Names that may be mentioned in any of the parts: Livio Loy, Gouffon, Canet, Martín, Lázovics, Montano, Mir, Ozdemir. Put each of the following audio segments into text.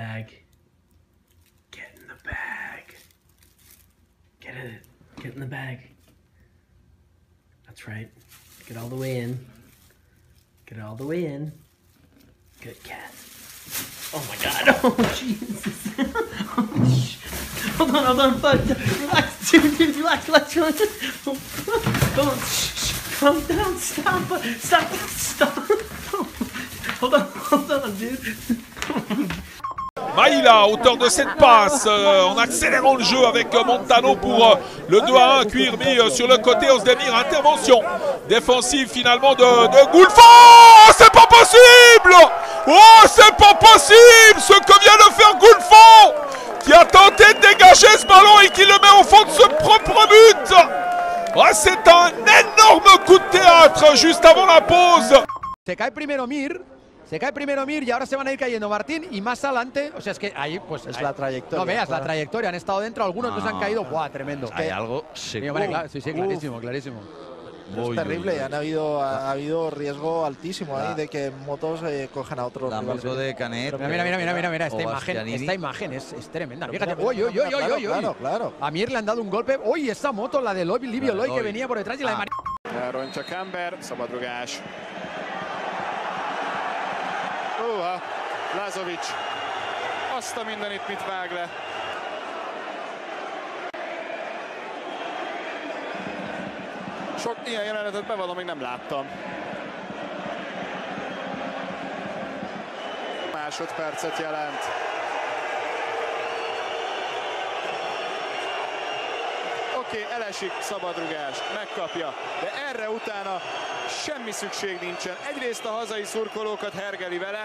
bag. Get in the bag. Get in it. Get in the bag. That's right. Get all the way in. Get all the way in. Good cat. Oh my god. Oh Jesus. Oh, hold on. Relax, dude. Relax. Don't. Calm down. Stop. Hold on, dude. Maïla, auteur de cette passe, en accélérant le jeu avec Montano pour le 2 à 1, Cuirmi sur le côté, Ozdemir, intervention défensive finalement de Gouffon. Oh, c'est pas possible! Oh, c'est pas possible! Ce que vient de faire Gouffon, qui a tenté de dégager ce ballon et qui le met au fond de son propre but. Oh, c'est un énorme coup de théâtre juste avant la pause. Se cae primero Mir. Se cae primero Mir y ahora se van a ir cayendo Martín y más adelante, o sea, es que ahí pues... Es ahí, la trayectoria. No veas, claro. La trayectoria, han estado dentro, algunos no se han caído, ¡buah, tremendo! Hay algo... Mío, vale, claro, sí, clarísimo. Muy, es terrible, muy, ha habido riesgo altísimo ahí de que motos cojan a otros. La moto de Canet. Mira, esta imagen es tremenda. Fíjate, oye. Claro. A Mir le han dado un golpe, oye, esa moto, la de Livio Loy que venía por detrás y la de Martín. Roncha Camber, Samadrugash. Lázovics, azt a mindenit mit vág le. Sok ilyen jelenetet bevallom, még nem láttam. Másodpercet jelent. Oké, elesik, szabadrugás, megkapja, de erre utána semmi szükség nincsen. Egyrészt a hazai szurkolókat hergeli vele.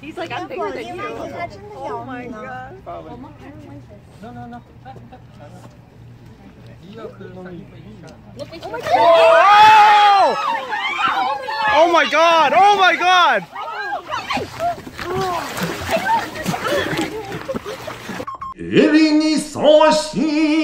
He's like, I'm bigger than you. Oh my god. No. Oh my god.